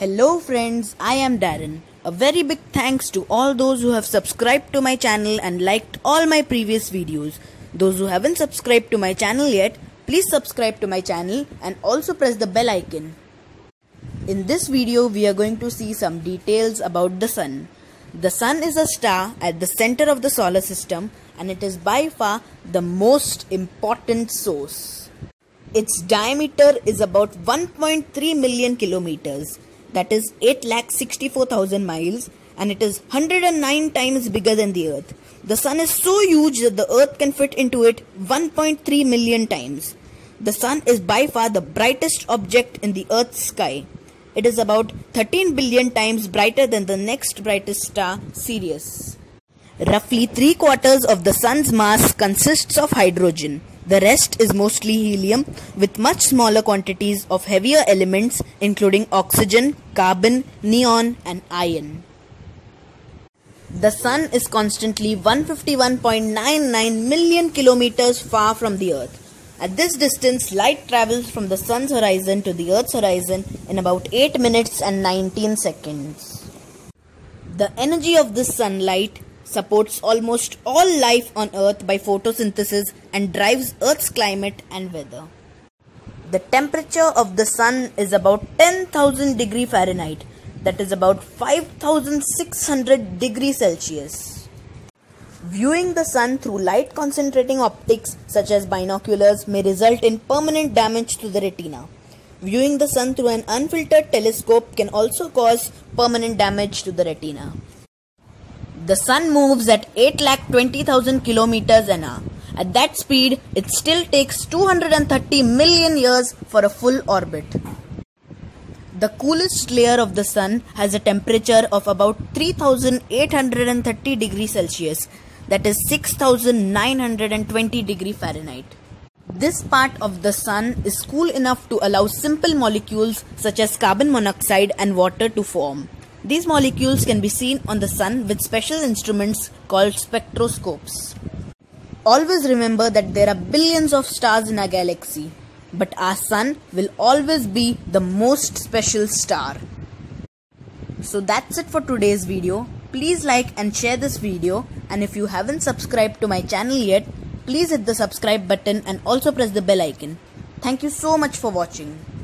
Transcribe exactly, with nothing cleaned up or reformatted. Hello friends, I am Darren. A very big thanks to all those who have subscribed to my channel and liked all my previous videos. Those who haven't subscribed to my channel yet, please subscribe to my channel and also press the bell icon. In this video, we are going to see some details about the Sun. The Sun is a star at the center of the solar system and it is by far the most important source. Its diameter is about one point three million kilometers. That is eight lakh sixty-four thousand miles, and it is one hundred nine times bigger than the Earth. The Sun is so huge that the Earth can fit into it one point three million times. The Sun is by far the brightest object in the Earth's sky. It is about thirteen billion times brighter than the next brightest star, Sirius. Roughly three quarters of the Sun's mass consists of hydrogen. The rest is mostly helium with much smaller quantities of heavier elements including oxygen, carbon, neon and iron. The Sun is constantly one hundred fifty-one point nine nine million kilometers far from the Earth. At this distance, light travels from the Sun's horizon to the Earth's horizon in about eight minutes and nineteen seconds. The energy of this sunlight supports almost all life on Earth by photosynthesis and drives Earth's climate and weather. The temperature of the Sun is about ten thousand degrees Fahrenheit, that is about five thousand six hundred degrees Celsius. Viewing the Sun through light concentrating optics such as binoculars may result in permanent damage to the retina. Viewing the Sun through an unfiltered telescope can also cause permanent damage to the retina. The Sun moves at eight lakh twenty thousand kilometers an hour. At that speed, it still takes two hundred thirty million years for a full orbit. The coolest layer of the Sun has a temperature of about three thousand eight hundred thirty degrees Celsius, that is six thousand nine hundred twenty degrees Fahrenheit. This part of the Sun is cool enough to allow simple molecules such as carbon monoxide and water to form. These molecules can be seen on the Sun with special instruments called spectroscopes. Always remember that there are billions of stars in our galaxy, but our Sun will always be the most special star. So that's it for today's video. Please like and share this video, and if you haven't subscribed to my channel yet, please hit the subscribe button and also press the bell icon. Thank you so much for watching.